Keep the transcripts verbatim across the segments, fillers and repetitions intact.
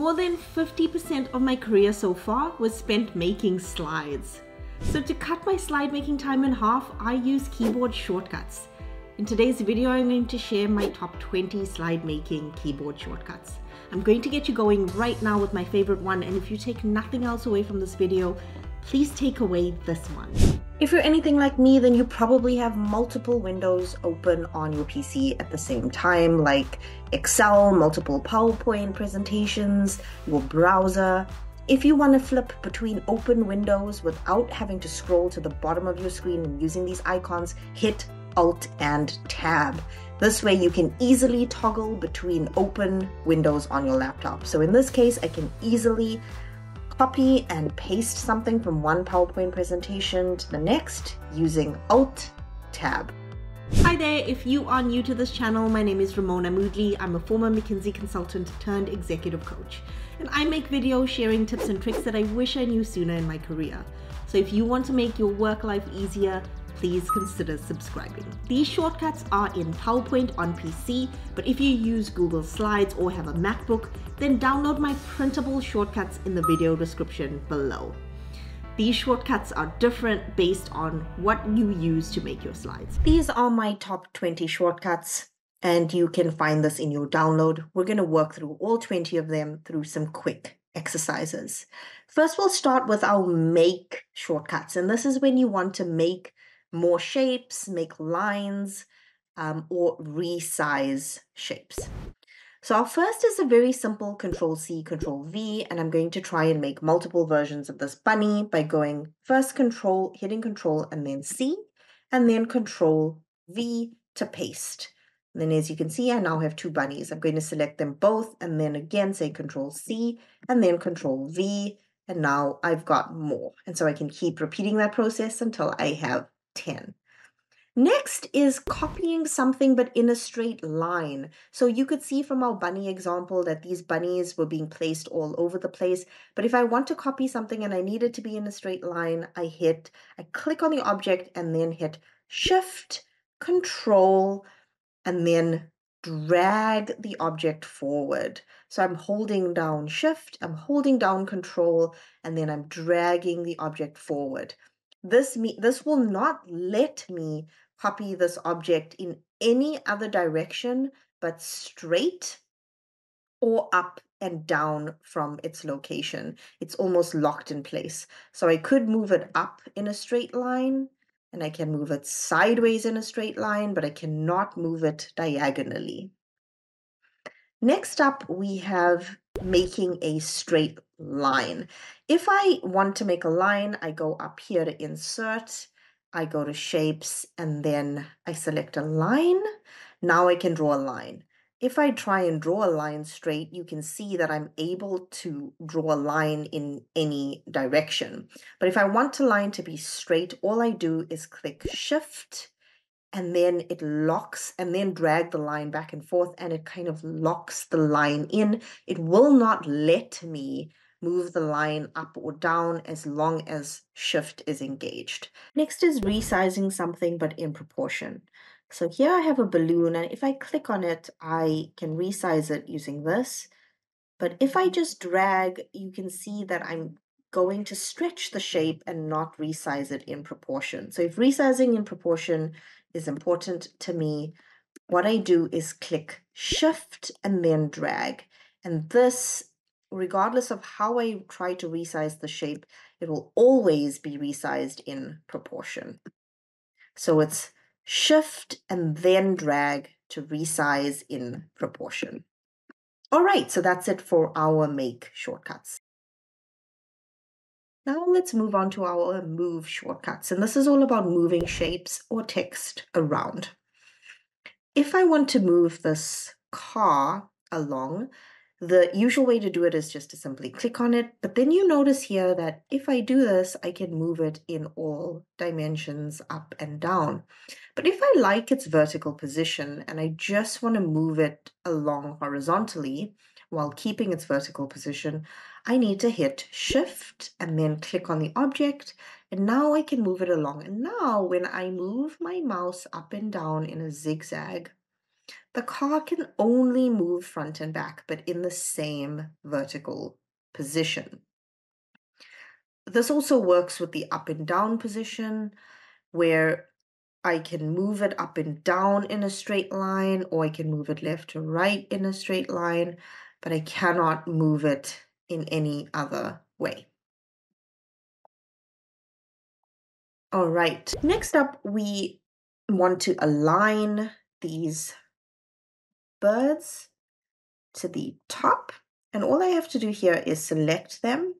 More than fifty percent of my career so far was spent making slides. So to cut my slide making time in half, I use keyboard shortcuts. In today's video, I'm going to share my top twenty slide making keyboard shortcuts. I'm going to get you going right now with my favorite one, and if you take nothing else away from this video, please take away this one. If you're anything like me, then you probably have multiple windows open on your P C at the same time, like Excel, multiple PowerPoint presentations, your browser. If you want to flip between open windows without having to scroll to the bottom of your screen and using these icons, hit Alt and Tab. This way you can easily toggle between open windows on your laptop. So in this case, I can easily copy and paste something from one PowerPoint presentation to the next using Alt Tab. Hi there, if you are new to this channel, my name is Ramona Moodley. I'm a former McKinsey consultant turned executive coach, and I make videos sharing tips and tricks that I wish I knew sooner in my career. So if you want to make your work life easier, please consider subscribing. These shortcuts are in PowerPoint on P C, but if you use Google Slides or have a MacBook, then download my printable shortcuts in the video description below. These shortcuts are different based on what you use to make your slides. These are my top twenty shortcuts, and you can find this in your download. We're going to work through all twenty of them through some quick exercises. First, we'll start with our make shortcuts, and this is when you want to make more shapes, make lines, um, or resize shapes. So our first is a very simple Control C, Control V, and I'm going to try and make multiple versions of this bunny by going first Control, hitting Control, and then C, and then Control V to paste. And then as you can see, I now have two bunnies. I'm going to select them both, and then again say Control C, and then Control V, and now I've got more. And so I can keep repeating that process until I have ten. Next is copying something but in a straight line. So you could see from our bunny example that these bunnies were being placed all over the place. But if I want to copy something and I need it to be in a straight line, I hit, I click on the object and then hit Shift, Control, and then drag the object forward. So I'm holding down Shift, I'm holding down Control, and then I'm dragging the object forward. This, me, this will not let me copy this object in any other direction but straight or up and down from its location. It's almost locked in place. So I could move it up in a straight line, and I can move it sideways in a straight line, but I cannot move it diagonally. Next up, we have making a straight line. If I want to make a line, I go up here to Insert, I go to Shapes, and then I select a line. Now I can draw a line. If I try and draw a line straight, you can see that I'm able to draw a line in any direction. But if I want a line to be straight, all I do is click Shift, and then it locks, and then drag the line back and forth, and it kind of locks the line in. It will not let me move the line up or down as long as Shift is engaged. Next is resizing something but in proportion. So here I have a balloon, and if I click on it, I can resize it using this. But if I just drag, you can see that I'm going to stretch the shape and not resize it in proportion. So if resizing in proportion is important to me, what I do is click Shift and then drag. And this, regardless of how I try to resize the shape, it will always be resized in proportion. So it's Shift and then drag to resize in proportion. All right, so that's it for our make shortcuts. Now let's move on to our move shortcuts, and this is all about moving shapes or text around. If I want to move this car along, the usual way to do it is just to simply click on it, but then you notice here that if I do this, I can move it in all dimensions up and down. But if I like its vertical position and I just want to move it along horizontally, while keeping its vertical position, I need to hit Shift and then click on the object, and now I can move it along. And now when I move my mouse up and down in a zigzag, The car can only move front and back, but in the same vertical position. This also works with the up and down position, where I can move it up and down in a straight line, or I can move it left to right in a straight line, but I cannot move it in any other way. All right, next up, we want to align these birds to the top. And all I have to do here is select them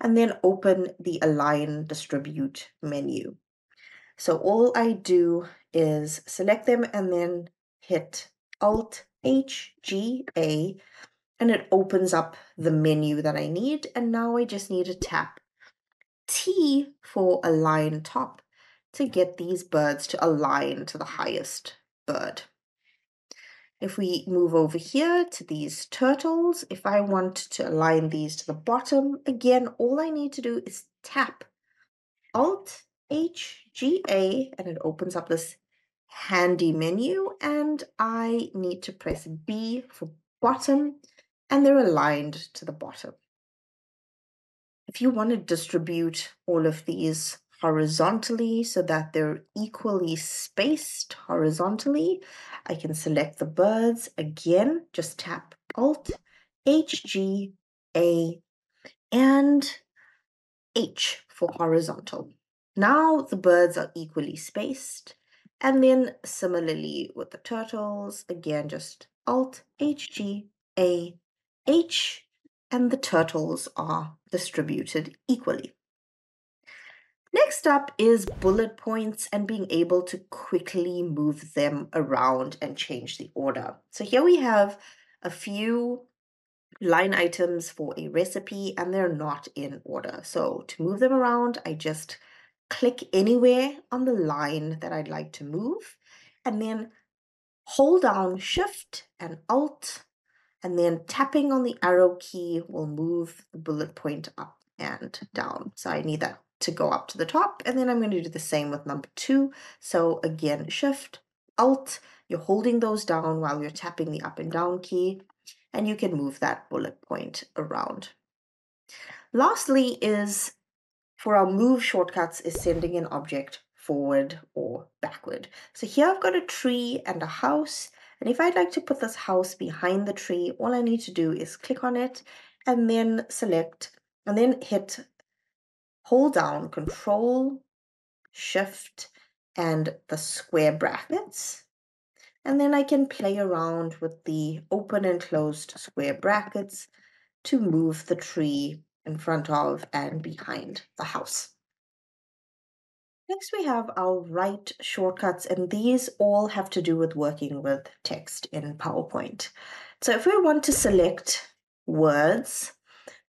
and then open the Align Distribute menu. So all I do is select them and then hit Alt H G A, and it opens up the menu that I need. And now I just need to tap T for Align Top to get these birds to align to the highest bird. If we move over here to these turtles, if I want to align these to the bottom, again, all I need to do is tap Alt H G A, and it opens up this handy menu, and I need to press B for bottom, and they're aligned to the bottom. If you want to distribute all of these horizontally so that they're equally spaced horizontally, I can select the birds again, just tap Alt H G A and H for horizontal. Now the birds are equally spaced, and then similarly with the turtles, again just Alt H G A H, and the turtles are distributed equally. Next up is bullet points and being able to quickly move them around and change the order. So here we have a few line items for a recipe, and they're not in order. So to move them around, I just click anywhere on the line that I'd like to move, and then hold down Shift and Alt, and then tapping on the arrow key will move the bullet point up and down. So I need that to go up to the top, and then I'm going to do the same with number two. So again, Shift, Alt, you're holding those down while you're tapping the up and down key, and you can move that bullet point around. Lastly is, for our move shortcuts, is sending an object forward or backward. So here I've got a tree and a house, and if I'd like to put this house behind the tree, all I need to do is click on it and then select, and then hit hold down Control, Shift, and the square brackets. And then I can play around with the open and closed square brackets to move the tree in front of and behind the house. Next, we have our right shortcuts, and these all have to do with working with text in PowerPoint. So if we want to select words,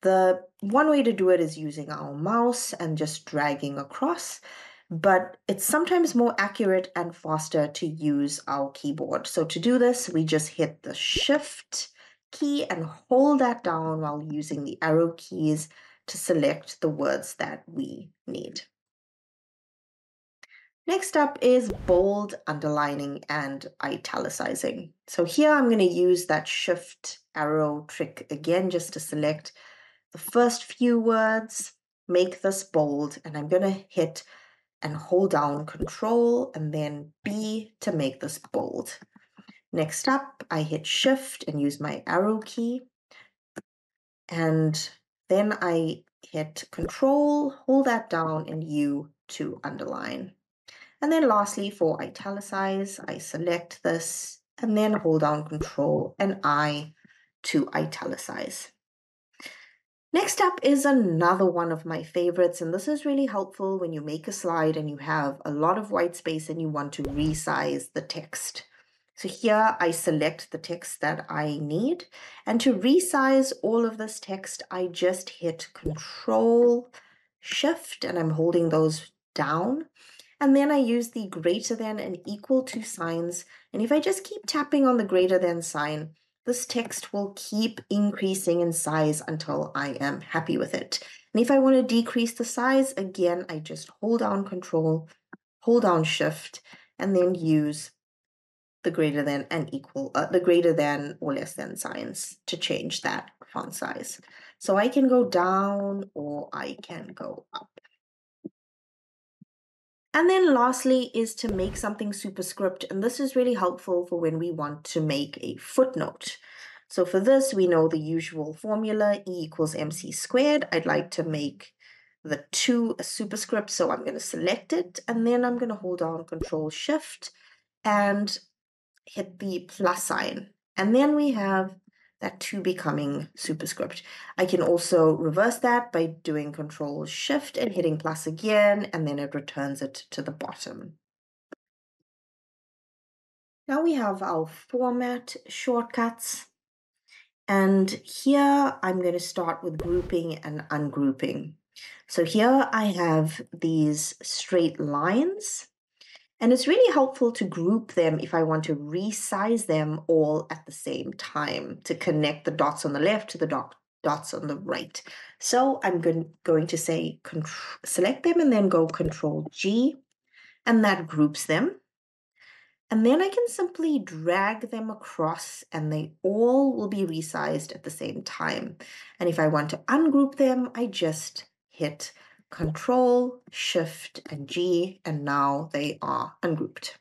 the one way to do it is using our mouse and just dragging across, but it's sometimes more accurate and faster to use our keyboard. So to do this, we just hit the Shift key and hold that down while using the arrow keys to select the words that we need. Next up is bold, underlining, and italicizing. So here I'm going to use that Shift arrow trick again just to select the first few words, make this bold, and I'm going to hit and hold down Control and then B to make this bold. Next up, I hit Shift and use my arrow key, and then I hit Control, hold that down, and U to underline. And then lastly, for italicize, I select this and then hold down Control and I to italicize. Next up is another one of my favorites, and this is really helpful when you make a slide and you have a lot of white space and you want to resize the text. So here I select the text that I need, and to resize all of this text, I just hit Control, Shift, and I'm holding those down. And then I use the greater than and equal to signs, and if I just keep tapping on the greater than sign, this text will keep increasing in size until I am happy with it. And if I want to decrease the size, again, I just hold down Control, hold down Shift, and then use the greater than and equal, uh, the greater than or less than signs to change that font size. So I can go down or I can go up. And then lastly is to make something superscript. And this is really helpful for when we want to make a footnote. So for this, we know the usual formula, E equals M C squared. I'd like to make the two a superscript. So I'm going to select it and then I'm going to hold down Control Shift and hit the plus sign. And then we have that two becoming superscript. I can also reverse that by doing Control Shift and hitting plus again, and then it returns it to the bottom. Now we have our format shortcuts. And here I'm going to start with grouping and ungrouping. So here I have these straight lines. And it's really helpful to group them if I want to resize them all at the same time to connect the dots on the left to the dot, dots on the right. So I'm going to say select them and then go Control G, and that groups them. And then I can simply drag them across and they all will be resized at the same time. And if I want to ungroup them, I just hit Control, Shift, and G, and now they are ungrouped.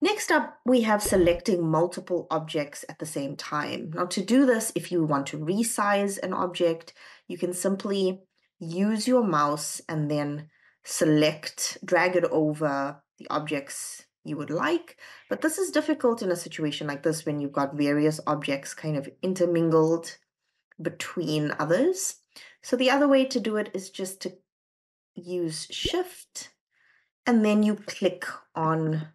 Next up, we have selecting multiple objects at the same time. Now to do this, if you want to resize an object, you can simply use your mouse and then select, drag it over the objects you would like. But this is difficult in a situation like this when you've got various objects kind of intermingled between others. So the other way to do it is just to use Shift and then you click on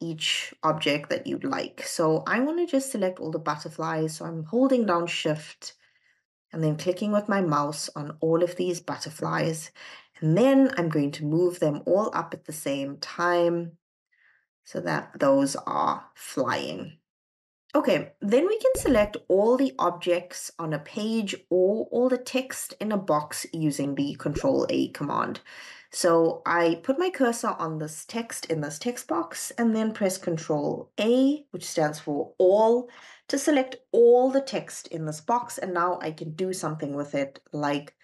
each object that you'd like. So I want to just select all the butterflies. So I'm holding down Shift and then clicking with my mouse on all of these butterflies. And then I'm going to move them all up at the same time so that those are flying. Okay, then we can select all the objects on a page or all the text in a box using the Control A command. So I put my cursor on this text in this text box and then press Control A, which stands for all, to select all the text in this box. And now I can do something with it like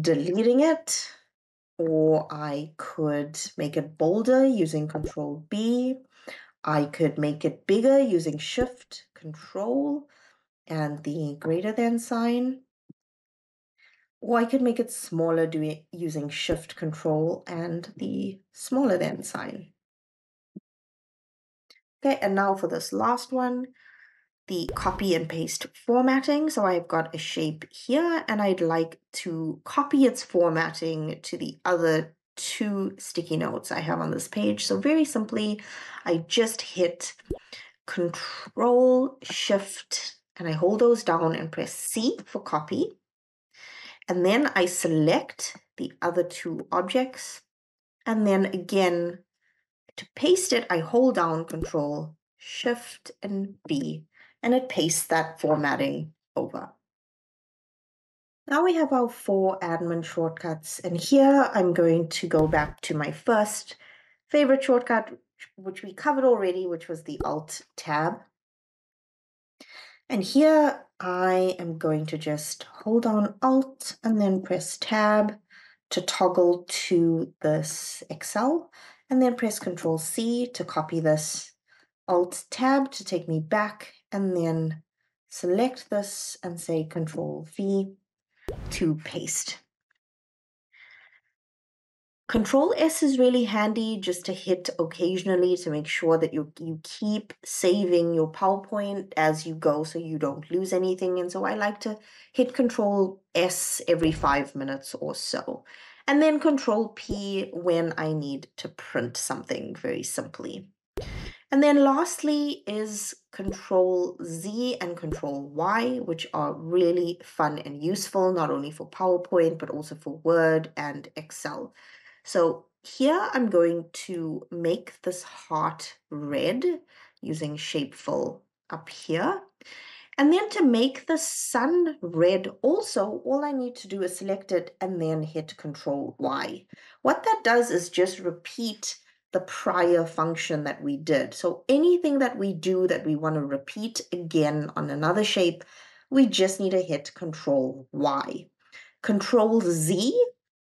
deleting it, or I could make it bolder using Control B. I could make it bigger using Shift, Control, and the greater than sign. Or I could make it smaller doing using Shift, Control, and the smaller than sign. Okay, and now for this last one, the copy and paste formatting. So I've got a shape here, and I'd like to copy its formatting to the other two sticky notes I have on this page. So very simply, I just hit Control Shift and I hold those down and press C for copy. And then I select the other two objects. And then again, to paste it, I hold down Control Shift and B, and it pastes that formatting over. Now we have our four admin shortcuts, and here I'm going to go back to my first favorite shortcut, which we covered already, which was the Alt tab. And here I am going to just hold down Alt and then press Tab to toggle to this Excel, and then press Control C to copy this, Alt Tab to take me back, and then select this and say Control V to paste. Control S is really handy just to hit occasionally to make sure that you, you keep saving your PowerPoint as you go so you don't lose anything. And so I like to hit Control S every five minutes or so. And then Control P when I need to print something very simply. And then lastly is Control Z and Control Y, which are really fun and useful, not only for PowerPoint, but also for Word and Excel. So here I'm going to make this heart red using Shapeful up here. And then to make the sun red also, all I need to do is select it and then hit Control Y. What that does is just repeat the prior function that we did. So anything that we do that we want to repeat again on another shape, we just need to hit Control Y. Control Z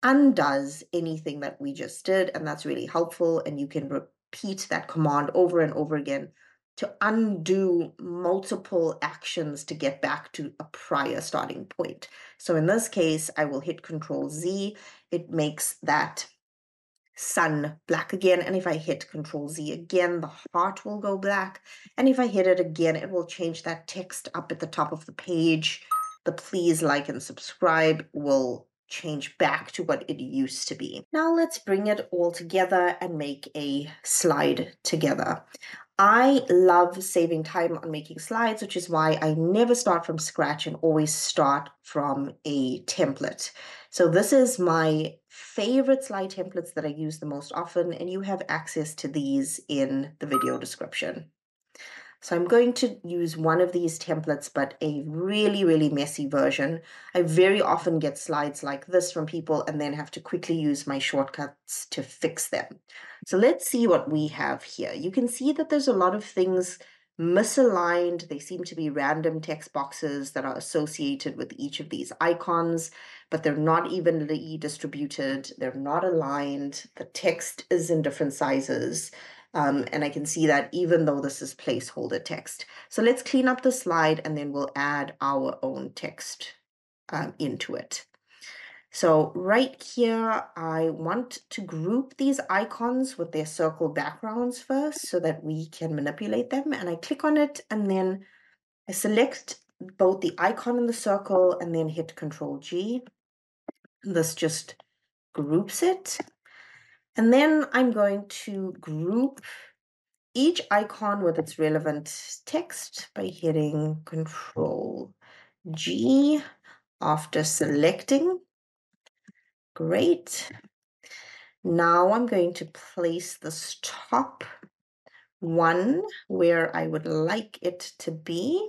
undoes anything that we just did, and that's really helpful. And you can repeat that command over and over again to undo multiple actions to get back to a prior starting point. So in this case, I will hit Control Z. It makes that sun black again. And if I hit Control Z again, the heart will go black. And if I hit it again, it will change that text up at the top of the page. The please like and subscribe will change back to what it used to be. Now let's bring it all together and make a slide together. I love saving time on making slides, which is why I never start from scratch and always start from a template. So this is my favorite slide templates that I use the most often, and you have access to these in the video description. So I'm going to use one of these templates, but a really, really messy version. I very often get slides like this from people and then have to quickly use my shortcuts to fix them. So let's see what we have here. You can see that there's a lot of things misaligned. They seem to be random text boxes that are associated with each of these icons, but they're not evenly distributed. They're not aligned. The text is in different sizes. Um, and I can see that even though this is placeholder text. So let's clean up the slide and then we'll add our own text um, into it. So right here, I want to group these icons with their circle backgrounds first so that we can manipulate them. And I click on it and then I select both the icon and the circle and then hit Control G. This just groups it. And then I'm going to group each icon with its relevant text by hitting Control G after selecting. Great. Now I'm going to place this top one where I would like it to be,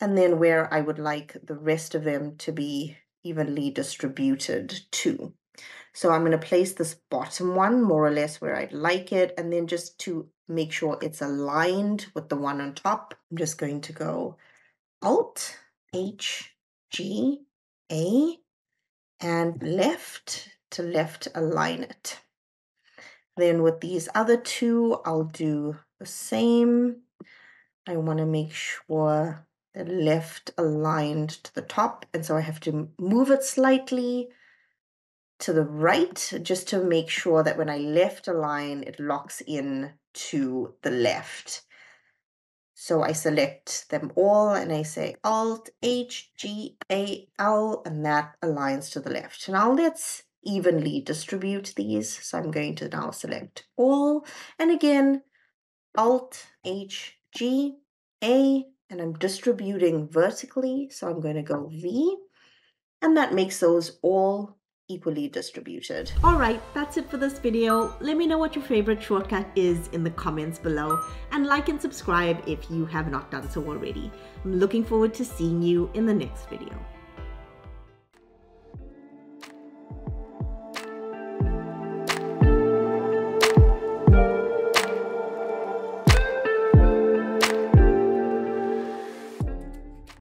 and then where I would like the rest of them to be evenly distributed to. So I'm going to place this bottom one more or less where I'd like it, and then just to make sure it's aligned with the one on top, I'm just going to go Alt, H, G, A, and left to left align it. Then with these other two, I'll do the same. I want to make sure they're left aligned to the top. And so I have to move it slightly to the right just to make sure that when I left align, it locks in to the left. So I select them all and I say Alt, H, G, A, L, and that aligns to the left. Now let's evenly distribute these. So I'm going to now select all, and again, Alt, H, G, A, and I'm distributing vertically. So I'm going to go V, and that makes those all equally distributed. All right, that's it for this video. Let me know what your favorite shortcut is in the comments below, and like and subscribe if you have not done so already. I'm looking forward to seeing you in the next video.